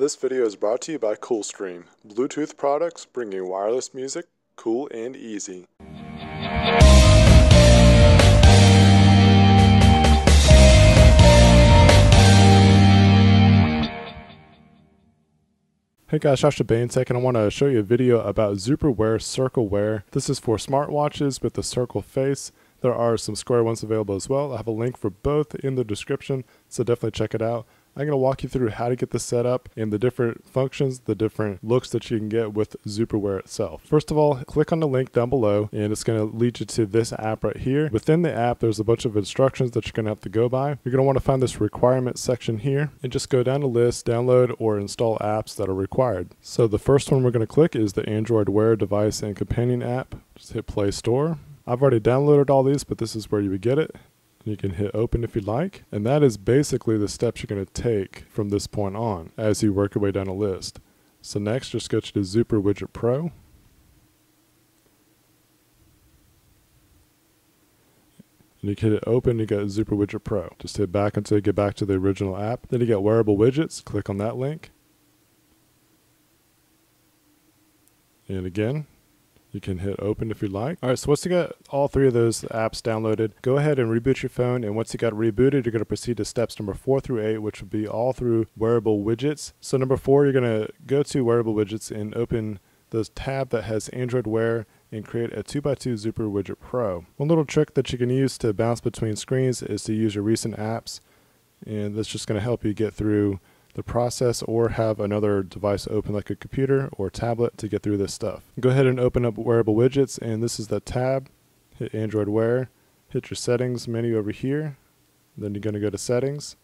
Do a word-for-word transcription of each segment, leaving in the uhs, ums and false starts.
This video is brought to you by CoolStream, Bluetooth products bringing wireless music cool and easy. Hey guys, Josh Bane tech, and I want to show you a video about Zooper Wear Circle Wear. This is for smartwatches with the circle face. There are some square ones available as well. I have a link for both in the description, so definitely check it out. I'm going to walk you through how to get this set up and the different functions, the different looks that you can get with Zooper Wear itself. First of all, click on the link down below and it's going to lead you to this app right here. Within the app, there's a bunch of instructions that you're going to have to go by. You're going to want to find this requirements section here and just go down the list, download or install apps that are required. So the first one we're going to click is the Android Wear device and companion app. Just hit Play Store. I've already downloaded all these, but this is where you would get it. You can hit open if you'd like. And that is basically the steps you're going to take from this point on as you work your way down a list. So next, just go to the Zooper Widget Pro. And you can hit open, you got Zooper Widget Pro. Just hit back until you get back to the original app. Then you get wearable widgets, click on that link. And again, you can hit open if you like. All right, so once you got all three of those apps downloaded, go ahead and reboot your phone. And once you got rebooted, you're gonna proceed to steps number four through eight, which would be all through wearable widgets. So number four, you're gonna go to wearable widgets and open the tab that has Android Wear and create a two by two Zooper Widget Pro. One little trick that you can use to bounce between screens is to use your recent apps. And that's just gonna help you get through the process, or have another device open like a computer or tablet to get through this stuff. Go ahead and open up wearable widgets, and this is the tab. Hit Android Wear, hit your settings menu over here, then you're going to go to settings,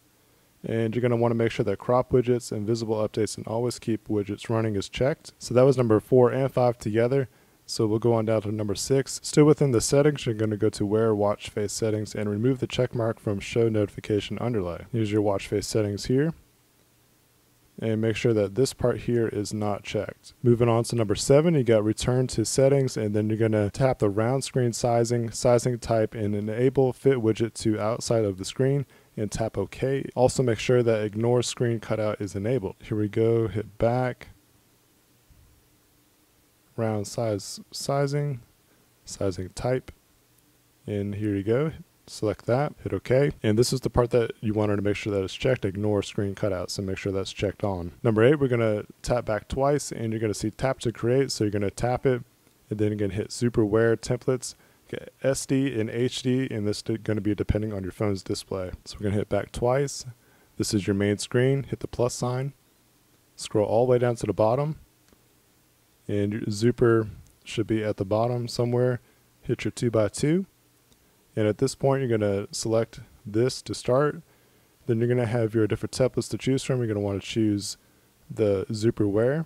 and you're going to want to make sure that crop widgets and visible updates and always keep widgets running is checked. So that was number four and five together. So we'll go on down to number six. Still within the settings, you're going to go to Wear Watch Face Settings and remove the check mark from Show Notification Underlay. Here's your watch face settings here, and make sure that this part here is not checked. Moving on to number seven, you got return to settings, and then you're gonna tap the round screen sizing, sizing type, and enable fit widget to outside of the screen, and tap OK. Also make sure that ignore screen cutout is enabled. Here we go, hit back, round size sizing, sizing type, and here you go. Select that, hit OK. And this is the part that you wanted to make sure that it's checked, ignore screen cutouts, so make sure that's checked on. Number eight, we're gonna tap back twice and you're gonna see tap to create. So you're gonna tap it and then you're gonna hit Zooper Wear templates, okay, S D and H D, and this is gonna be depending on your phone's display. So we're gonna hit back twice. This is your main screen, hit the plus sign, scroll all the way down to the bottom, and your Zooper should be at the bottom somewhere. Hit your two by two. And at this point, you're going to select this to start. Then you're going to have your different templates to choose from. You're going to want to choose the Zooper Wear.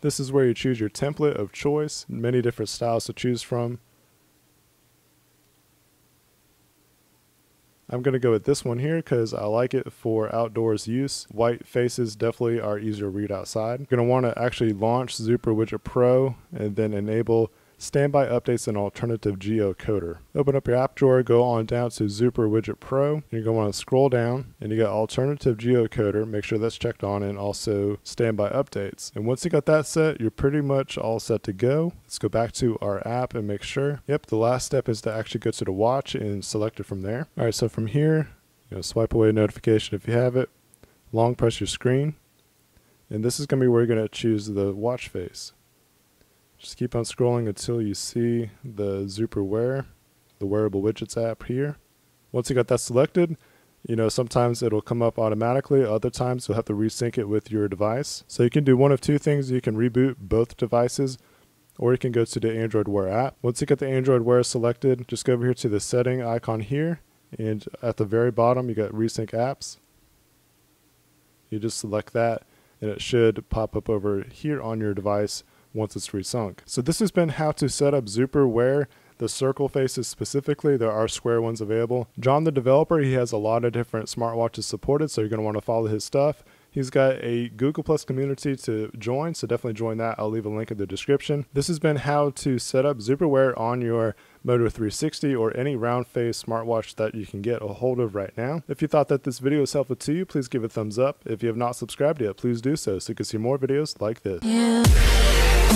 This is where you choose your template of choice, many different styles to choose from. I'm going to go with this one here because I like it for outdoors use. White faces definitely are easier to read outside. You're going to want to actually launch Zooper Widget Pro and then enable standby updates and alternative geocoder. Open up your app drawer, go on down to Zooper Widget Pro. You're going to want to scroll down and you got alternative geocoder. Make sure that's checked on, and also standby updates. And once you got that set, you're pretty much all set to go. Let's go back to our app and make sure. Yep, the last step is to actually go to the watch and select it from there. All right, so from here, you know, swipe away a notification if you have it. Long press your screen. And this is going to be where you're going to choose the watch face. Just keep on scrolling until you see the Zooper Wear, the wearable widgets app here. Once you got that selected, you know, sometimes it'll come up automatically. Other times you'll have to resync it with your device. So you can do one of two things. You can reboot both devices, or you can go to the Android Wear app. Once you get the Android Wear selected, just go over here to the setting icon here. And at the very bottom, you got resync apps. You just select that and it should pop up over here on your device once it's resunk. So this has been how to set up Zooper Wear, the circle faces specifically. There are square ones available. John, the developer, he has a lot of different smartwatches supported, so you're gonna wanna follow his stuff. He's got a Google Plus community to join, so definitely join that. I'll leave a link in the description. This has been how to set up Zooper Wear on your Moto three sixty or any round face smartwatch that you can get a hold of right now. If you thought that this video was helpful to you, please give it a thumbs up. If you have not subscribed yet, please do so so you can see more videos like this.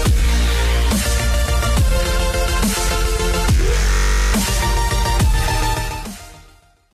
Yeah.